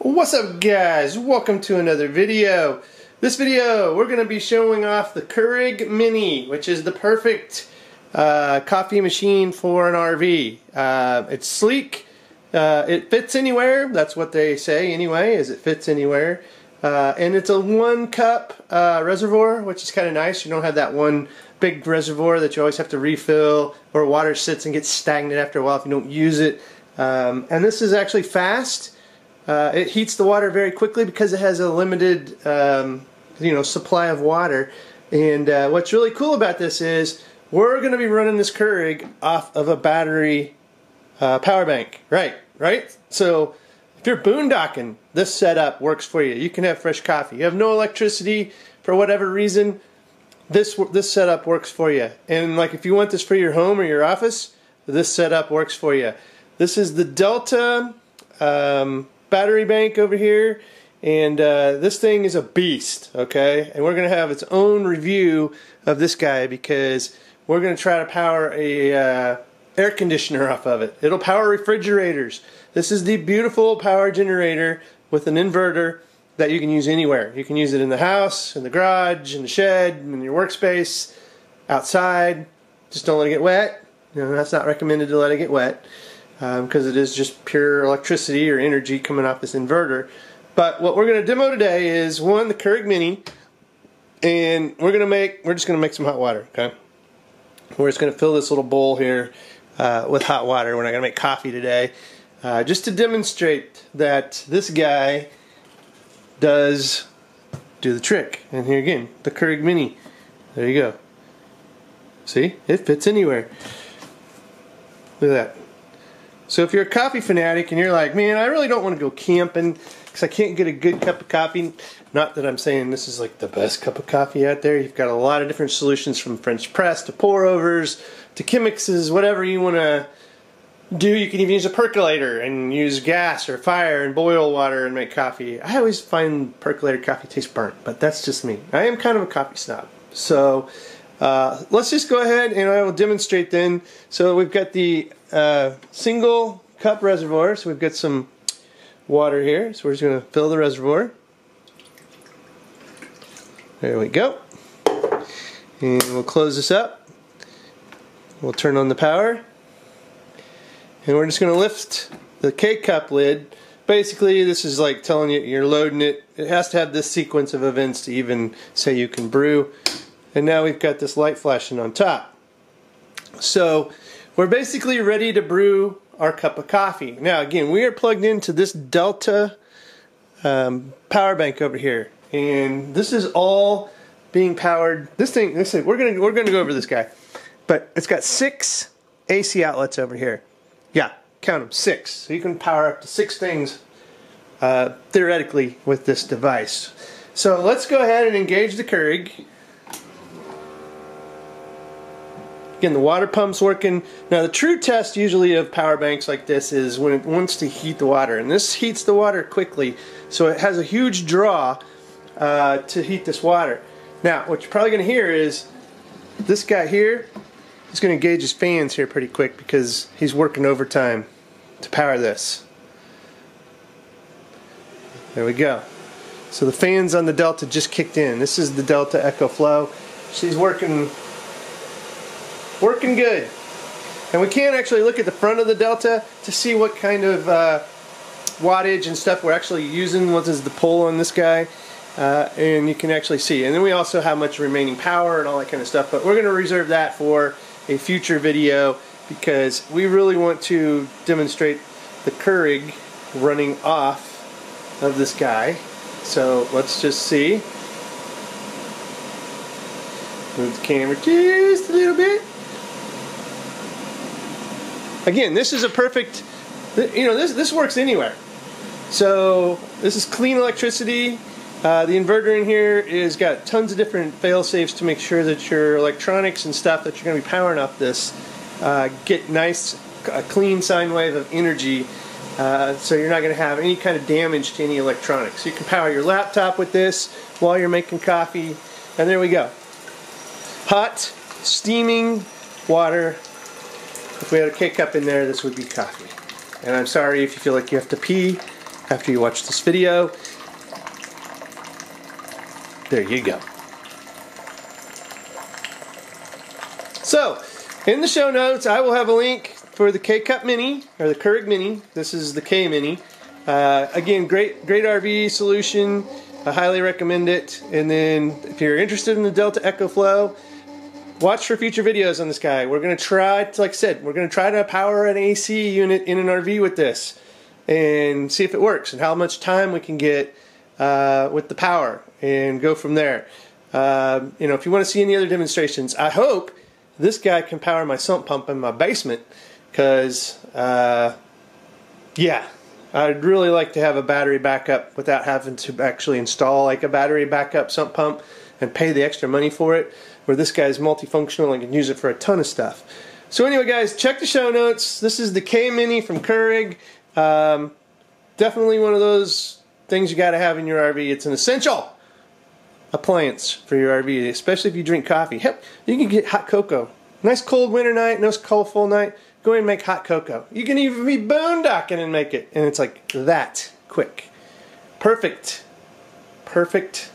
What's up, guys? Welcome to another video. This video we're going to be showing off the Keurig Mini, which is the perfect coffee machine for an RV. It's sleek, it fits anywhere. That's what they say anyway, is it fits anywhere. And it's a 1-cup reservoir, which is kind of nice. You don't have that one big reservoir that you always have to refill, or water sits and gets stagnant after a while if you don't use it. And this is actually fast. It heats the water very quickly because it has a limited supply of water. And what's really cool about this is we're going to be running this Keurig off of a battery power bank. Right? So if you're boondocking, this setup works for you. You can have fresh coffee. You have no electricity for whatever reason. This setup works for you. And like if you want this for your home or your office, this setup works for you. This is the Delta battery bank over here, and this thing is a beast, okay? And we're going to have its own review of this guy because we're going to try to power a air conditioner off of it. It'll power refrigerators. This is the beautiful power generator with an inverter that you can use anywhere. You can use it in the house, in the garage, in the shed, in your workspace, outside. Just don't let it get wet. You know, that's not recommended to let it get wet, because it is just pure electricity or energy coming off this inverter. But what we're going to demo today is the Keurig Mini, and we're just going to make some hot water. Okay, we're just going to fill this little bowl here with hot water. We're not going to make coffee today, just to demonstrate that this guy does do the trick. And here again, the Keurig Mini. There you go. See, it fits anywhere. Look at that. So if you're a coffee fanatic and you're like, man, I really don't want to go camping because I can't get a good cup of coffee. Not that I'm saying this is like the best cup of coffee out there. You've got a lot of different solutions, from French press to pour overs to Chemexes, whatever you want to do. You can even use a percolator and use gas or fire and boil water and make coffee. I always find percolator coffee tastes burnt, but that's just me. I am kind of a coffee snob. So let's just go ahead and I will demonstrate then. So we've got the single cup reservoir, so we've got some water here, so we're just going to fill the reservoir. There we go. And we'll close this up. We'll turn on the power. And we're just going to lift the K-cup lid. Basically, this is like telling you you're loading it. It has to have this sequence of events to even say you can brew. And now we've got this light flashing on top. So we're basically ready to brew our cup of coffee. Now again, we are plugged into this Delta power bank over here, and this is all being powered. This thing, we're gonna go over this guy, but it's got 6 AC outlets over here. Yeah, count them, 6. So you can power up to 6 things theoretically with this device. So let's go ahead and engage the Keurig. Again, the water pump's working. Now, the true test usually of power banks like this is when it wants to heat the water, and this heats the water quickly, so it has a huge draw to heat this water. Now, what you're probably going to hear is this guy here is going to engage his fans here pretty quick because he's working overtime to power this. There we go. So the fans on the Delta just kicked in. This is the Delta EcoFlow. She's working good. And we can actually look at the front of the Delta to see what kind of wattage and stuff we're actually using. What is the pull on this guy? And you can actually see. And then we also have much remaining power and all that kind of stuff. But we're going to reserve that for a future video because we really want to demonstrate the Keurig running off of this guy. So let's just see. Move the camera just a little bit. Again, this is a perfect, this works anywhere. So this is clean electricity. The inverter in here has got tons of different fail-safes to make sure that your electronics and stuff that you're going to be powering off this get nice, clean sine wave of energy, so you're not going to have any kind of damage to any electronics. You can power your laptop with this while you're making coffee, and there we go. Hot, steaming water. If we had a K-cup in there, this would be coffee. And I'm sorry if you feel like you have to pee after you watch this video. There you go. So, in the show notes, I will have a link for the K-cup Mini, or the Keurig Mini. This is the K Mini. Again, great RV solution. I highly recommend it. And then, if you're interested in the Delta EcoFlow, watch for future videos on this guy. We're going to try, like I said, we're going to try to power an AC unit in an RV with this and see if it works and how much time we can get with the power and go from there. You know, if you want to see any other demonstrations, I hope this guy can power my sump pump in my basement, because, yeah, I'd really like to have a battery backup without having to actually install like a battery backup sump pump and pay the extra money for it, where this guy is multifunctional and can use it for a ton of stuff. So anyway, guys, check the show notes. This is the K-Mini from Keurig. Definitely one of those things you got to have in your RV. It's an essential appliance for your RV, especially if you drink coffee. Hell, you can get hot cocoa. Nice cold winter night, nice cold full night, go ahead and make hot cocoa. You can even be boondocking and make it, and it's like that quick. Perfect. Perfect.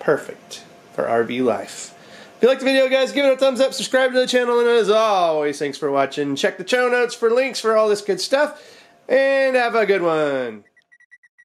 Perfect for RV life. If you liked the video, guys, give it a thumbs up, subscribe to the channel, and as always, thanks for watching. Check the show notes for links for all this good stuff, and have a good one.